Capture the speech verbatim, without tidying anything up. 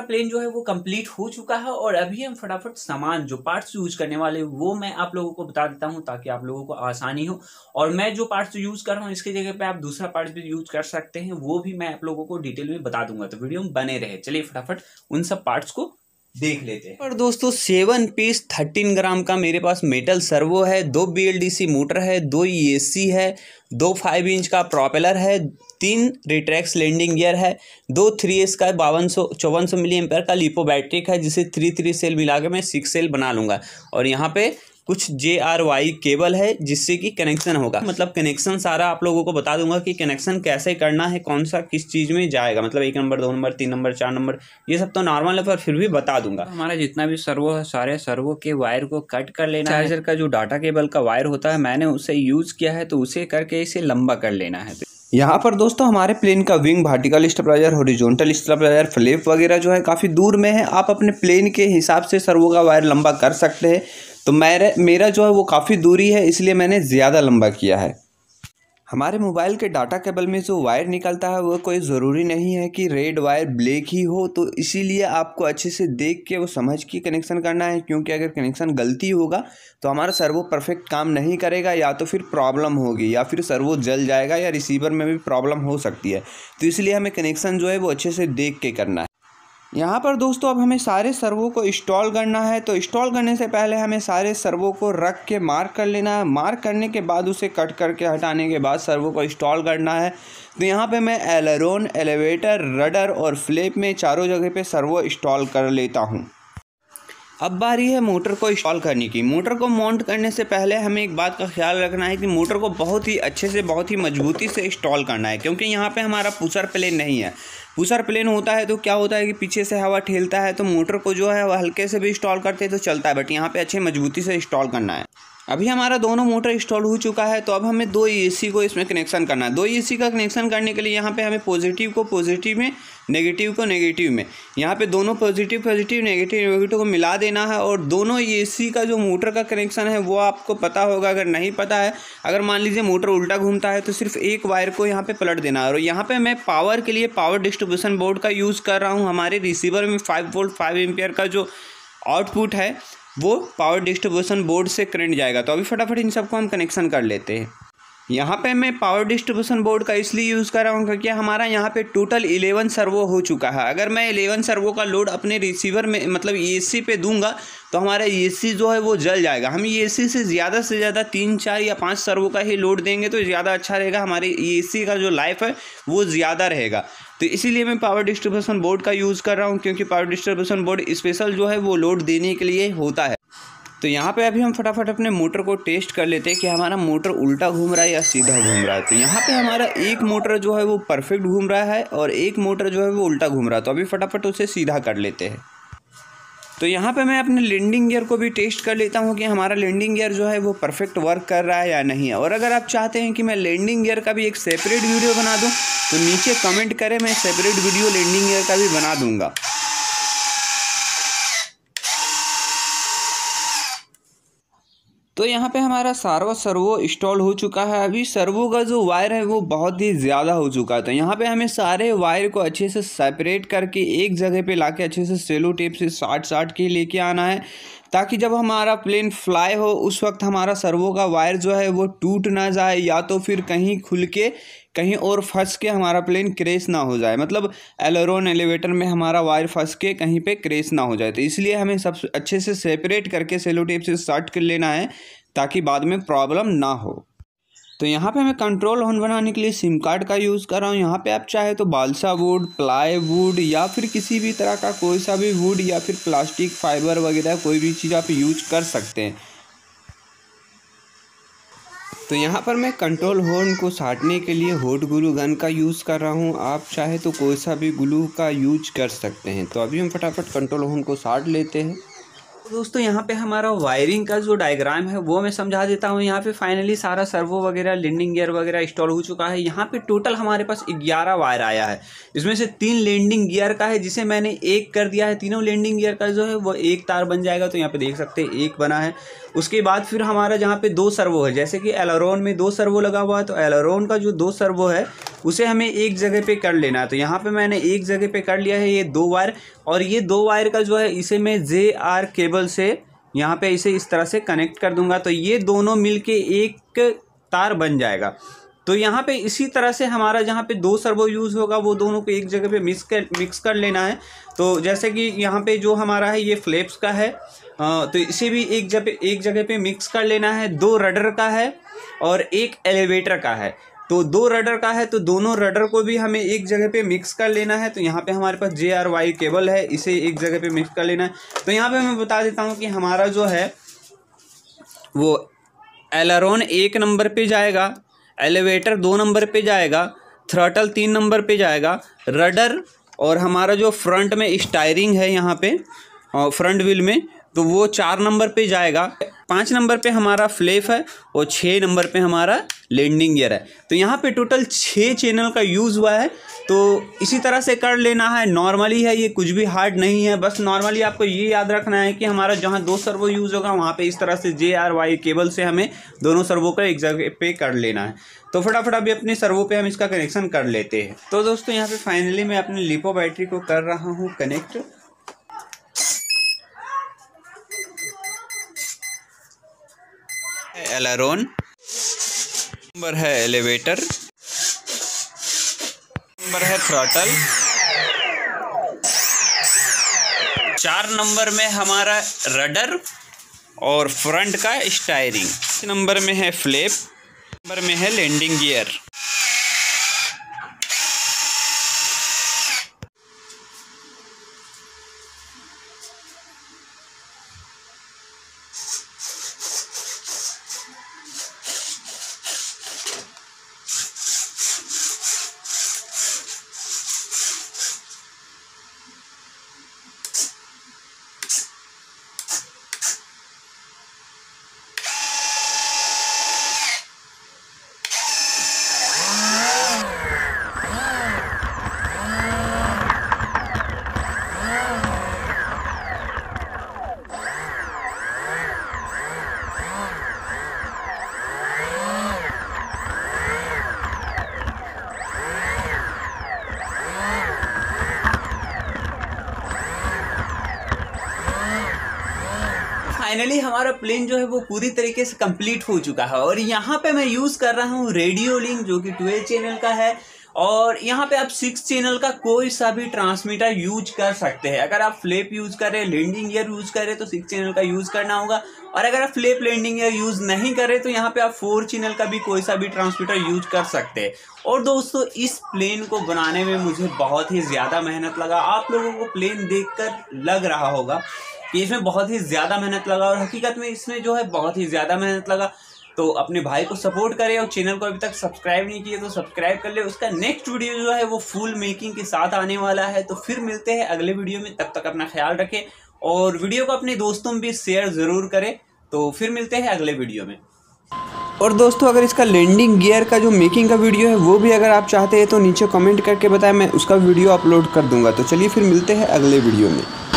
हमारा प्लेन जो है वो कंप्लीट हो चुका है और अभी हम फटाफट सामान जो पार्ट्स यूज करने वाले वो मैं आप लोगों को बता देता हूं ताकि आप लोगों को आसानी हो। और मैं जो पार्ट्स यूज कर रहा हूं इसकी जगह पे आप दूसरा पार्ट्स भी यूज कर सकते हैं, वो भी मैं आप लोगों को डिटेल में बता दूंगा, तो वीडियो में बने रहे। चलिए फटाफट उन सब पार्ट्स को देख लेते हैं। और दोस्तों सेवन पीस थर्टीन ग्राम का मेरे पास मेटल सर्वो है, दो B L D C motor है, दो ई एस सी है, दो फाइव इंच का प्रोपेलर है, तीन रिट्रैक्स लैंडिंग गियर है, दो थ्री एस का बावन सौ चौवन सौ मिली एम्पेयर का लिपो बैटरी है जिसे थ्री थ्री सेल मिला के मैं सिक्स सेल बना लूँगा। और यहाँ पे कुछ जे आर वाई केबल है जिससे कि कनेक्शन होगा, मतलब कनेक्शन सारा आप लोगों को बता दूंगा कि कनेक्शन कैसे करना है, कौन सा किस चीज़ में जाएगा, मतलब एक नंबर, दो नंबर, तीन नंबर, चार नंबर, ये सब तो नॉर्मल है पर फिर भी बता दूंगा। तो हमारा जितना भी सर्वो है सारे सर्वो के वायर को कट कर लेना। चार्जर का जो डाटा केबल का वायर होता है मैंने उसे यूज़ किया है, तो उसे करके इसे लंबा कर लेना है। यहाँ पर दोस्तों हमारे प्लेन का wing, vertical stabiliser, horizontal stabiliser, flip वगैरह जो है काफ़ी दूर में है, आप अपने प्लेन के हिसाब से सर्वो का वायर लंबा कर सकते हैं। तो मेरे मेरा जो है वो काफ़ी दूरी है इसलिए मैंने ज़्यादा लंबा किया है। हमारे मोबाइल के डाटा केबल में जो वायर निकलता है वो कोई ज़रूरी नहीं है कि रेड वायर ब्लैक ही हो, तो इसीलिए आपको अच्छे से देख के वो समझ के कनेक्शन करना है, क्योंकि अगर कनेक्शन गलती होगा तो हमारा सर्वो परफेक्ट काम नहीं करेगा, या तो फिर प्रॉब्लम होगी या फिर सर्वो जल जाएगा या रिसीवर में भी प्रॉब्लम हो सकती है। तो इसलिए हमें कनेक्शन जो है वो अच्छे से देख के करना है। यहाँ पर दोस्तों अब हमें सारे सर्वो को इंस्टॉल करना है, तो इंस्टॉल करने से पहले हमें सारे सर्वो को रख के मार्क कर लेना है। मार्क करने के बाद उसे कट करके हटाने के बाद सर्वो को इंस्टॉल करना है। तो यहाँ पे मैं एलेरोन, एलिवेटर, रडर और फ्लैप में चारों जगह पे सर्वो इंस्टॉल कर लेता हूँ। अब बारी है मोटर को इंस्टॉल करने की। मोटर को माउंट करने से पहले हमें एक बात का ख्याल रखना है कि मोटर को बहुत ही अच्छे से, बहुत ही मजबूती से इंस्टॉल करना है, क्योंकि यहाँ पे हमारा पुशर प्लेन नहीं है। पुशर प्लेन होता है तो क्या होता है कि पीछे से हवा ठेलता है, तो मोटर को जो है वह हल्के से भी इंस्टॉल करते हैं तो चलता है, बट यहाँ पर अच्छे मजबूती से इंस्टॉल करना है। अभी हमारा दोनों मोटर इंस्टॉल हो चुका है, तो अब हमें दो ए सी को इसमें कनेक्शन करना है। दो ए सी का कनेक्शन करने के लिए यहाँ पे हमें पॉजिटिव को पॉजिटिव में, नेगेटिव को नेगेटिव में, यहाँ पे दोनों पॉजिटिव पॉजिटिव, नेगेटिव नेगेटिव को मिला देना है। और दोनों ए सी का जो मोटर का कनेक्शन है वो आपको पता होगा, अगर नहीं पता है, अगर मान लीजिए मोटर उल्टा घूमता है तो सिर्फ एक वायर को यहाँ पर पलट देना है। और यहाँ पर मैं पावर के लिए पावर डिस्ट्रीब्यूशन बोर्ड का यूज़ कर रहा हूँ। हमारे रिसीवर में फाइव वोल्ट फाइव एम्पियर का जो आउटपुट है वो पावर डिस्ट्रीब्यूशन बोर्ड से करंट जाएगा। तो अभी फटाफट इन सबको हम कनेक्शन कर लेते हैं। यहाँ पे मैं पावर डिस्ट्रीब्यूशन बोर्ड का इसलिए यूज़ कर रहा हूँ क्योंकि हमारा यहाँ पे टोटल इलेवन सर्वो हो चुका है। अगर मैं इलेवन सर्वो का लोड अपने रिसीवर में, मतलब ई एस सी पे दूंगा तो हमारा ई एस सी जो है वो जल जाएगा। हम ई एस सी से ज़्यादा से ज़्यादा तीन, चार या पाँच सर्वो का ही लोड देंगे तो ज़्यादा अच्छा रहेगा, हमारे ई एस सी का जो लाइफ है वो ज़्यादा रहेगा। तो इसीलिए मैं पावर डिस्ट्रीब्यूशन बोर्ड का यूज़ कर रहा हूँ, क्योंकि पावर डिस्ट्रीब्यूशन बोर्ड स्पेशल जो है वो लोड देने के लिए होता है। तो यहाँ पे अभी हम फटाफट अपने मोटर को टेस्ट कर लेते हैं कि हमारा मोटर उल्टा घूम रहा है या सीधा घूम रहा है। तो यहाँ पे हमारा एक मोटर जो है वो परफेक्ट घूम रहा है और एक मोटर जो है वो उल्टा घूम रहा है, तो अभी फटाफट उसे सीधा कर लेते हैं। तो यहाँ पे मैं अपने लैंडिंग गियर को भी टेस्ट कर लेता हूँ कि हमारा लैंडिंग गियर जो है वो परफेक्ट वर्क कर रहा है या नहीं। और अगर आप चाहते हैं कि मैं लैंडिंग गियर का भी एक सेपरेट वीडियो बना दूँ तो नीचे कमेंट करें, मैं सेपरेट वीडियो लैंडिंग गियर का भी बना दूँगा। तो यहाँ पे हमारा सारा सर्वो इंस्टॉल हो चुका है। अभी सर्वो का जो वायर है वो बहुत ही ज़्यादा हो चुका है, तो यहाँ पे हमें सारे वायर को अच्छे से सेपरेट करके एक जगह पे लाके अच्छे से सेलो टेप से साट साट के लेके आना है, ताकि जब हमारा प्लेन फ्लाई हो उस वक्त हमारा सर्वो का वायर जो है वो टूट ना जाए, या तो फिर कहीं खुल के कहीं और फंस के हमारा प्लेन क्रैश ना हो जाए, मतलब एलेरोन, एलिवेटर में हमारा वायर फंस के कहीं पे क्रैश ना हो जाए। तो इसलिए हमें सब अच्छे से सेपरेट करके सेलो टेप से साट कर लेना है ताकि बाद में प्रॉब्लम ना हो। तो यहाँ पे मैं कंट्रोल ऑन बनाने के लिए सिम कार्ड का यूज़ कर रहा हूँ। यहाँ पे आप चाहे तो बालसा वुड, प्लाई वुड या फिर किसी भी तरह का कोई सा भी वुड या फिर प्लास्टिक फाइबर वगैरह कोई भी चीज़ आप यूज कर सकते हैं। तो यहाँ पर मैं कंट्रोल हॉर्न को साटने के लिए हॉट ग्लू गन का यूज़ कर रहा हूँ, आप चाहे तो कोई सा भी ग्लू का यूज कर सकते हैं। तो अभी हम फटाफट कंट्रोल हॉर्न को साट लेते हैं। दोस्तों यहाँ पे हमारा वायरिंग का जो डायग्राम है वो मैं समझा देता हूँ। यहाँ पे फाइनली सारा सर्वो वगैरह लैंडिंग गियर वगैरह इंस्टॉल हो चुका है। यहाँ पे टोटल हमारे पास ग्यारह वायर आया है, इसमें से तीन लैंडिंग गियर का है जिसे मैंने एक कर दिया है। तीनों लैंडिंग गियर का जो है वो एक तार बन जाएगा, तो यहाँ पे देख सकते हैं एक बना है। उसके बाद फिर हमारा जहाँ पे दो सर्वो है, जैसे कि एलरोन में दो सर्वो लगा हुआ है, तो एलरोन का जो दो सर्वो है उसे हमें एक जगह पे कर लेना है। तो यहाँ पे मैंने एक जगह पे कर लिया है ये दो वायर, और ये दो वायर का जो है इसे मैं जे आर केबल से यहाँ पे इसे इस तरह से कनेक्ट कर दूंगा, तो ये दोनों मिलके एक तार बन जाएगा। तो यहाँ पे इसी तरह से हमारा जहाँ पे दो सर्वो यूज़ होगा वो दोनों को एक जगह पे मिक्स कर मिक्स कर लेना है। तो जैसे कि यहाँ पे जो हमारा है ये फ्लैप्स का है, तो इसे भी एक जगह एक जगह पे मिक्स कर लेना है। दो रडर का है और एक एलिवेटर का है, तो दो रडर का है तो दोनों रडर को भी हमें एक जगह पे मिक्स कर लेना है। तो यहाँ पे हमारे पास जे आर वाई केबल है, इसे एक जगह पे मिक्स कर लेना है। तो यहाँ पे मैं बता देता हूँ कि हमारा जो है वो एलरोन एक नंबर पे जाएगा, एलिवेटर दो नंबर पे जाएगा, थ्रॉटल तीन नंबर पे जाएगा, रडर और हमारा जो फ्रंट में स्टायरिंग है यहाँ पे फ्रंट व्हील में तो वो चार नंबर पे जाएगा। पाँच नंबर पे हमारा फ्लैप है और छः नंबर पे हमारा लैंडिंग गियर है। तो यहाँ पे टोटल छः चैनल का यूज़ हुआ है। तो इसी तरह से कर लेना है, नॉर्मली है, ये कुछ भी हार्ड नहीं है। बस नॉर्मली आपको ये याद रखना है कि हमारा जहाँ दो सर्वो यूज़ होगा वहाँ पे इस तरह से जे आर वाई केबल से हमें दोनों सर्वो का एक जगह पे कर लेना है। तो फटाफट अभी अपने सर्वो पे हम इसका कनेक्शन कर लेते हैं। तो दोस्तों यहाँ पर फाइनली मैं अपनी लिपो बैटरी को कर रहा हूँ कनेक्ट। एलरोन नंबर है, एलिवेटर नंबर है, थ्रॉटल चार नंबर में हमारा रडर और फ्रंट का स्टायरिंग नंबर में है, फ्लैप नंबर में है लैंडिंग गियर। फाइनली हमारा प्लेन जो है वो पूरी तरीके से कंप्लीट हो चुका है। और यहाँ पे मैं यूज़ कर रहा हूँ रेडियो लिंक जो कि ट्वेल्व चैनल का है, और यहाँ पे आप सिक्स चैनल का कोई सा भी ट्रांसमीटर यूज कर सकते हैं। अगर आप फ्लैप यूज़ करें, लैंडिंग गियर यूज़ करें तो सिक्स चैनल का यूज़ करना होगा, और अगर आप फ्लैप लैंडिंग गियर यूज़ नहीं करें तो यहाँ पे आप फोर चैनल का भी कोई सा भी ट्रांसमीटर यूज कर सकते हैं। और दोस्तों इस प्लेन को बनाने में मुझे बहुत ही ज़्यादा मेहनत लगा। आप लोगों को प्लेन देख कर लग रहा होगा कि इसमें बहुत ही ज़्यादा मेहनत लगा, और हकीकत में इसमें जो है बहुत ही ज़्यादा मेहनत लगा। तो अपने भाई को सपोर्ट करें, और चैनल को अभी तक सब्सक्राइब नहीं किया तो सब्सक्राइब कर ले। उसका नेक्स्ट वीडियो जो है वो फुल मेकिंग के साथ आने वाला है। तो फिर मिलते हैं अगले वीडियो में, तब तक अपना ख्याल रखें और वीडियो को अपने दोस्तों में भी शेयर ज़रूर करें। तो फिर मिलते हैं अगले वीडियो में। और दोस्तों अगर इसका लैंडिंग गियर का जो मेकिंग का वीडियो है वो भी अगर आप चाहते हैं तो नीचे कमेंट करके बताएं, मैं उसका वीडियो अपलोड कर दूँगा। तो चलिए फिर मिलते हैं अगले वीडियो में।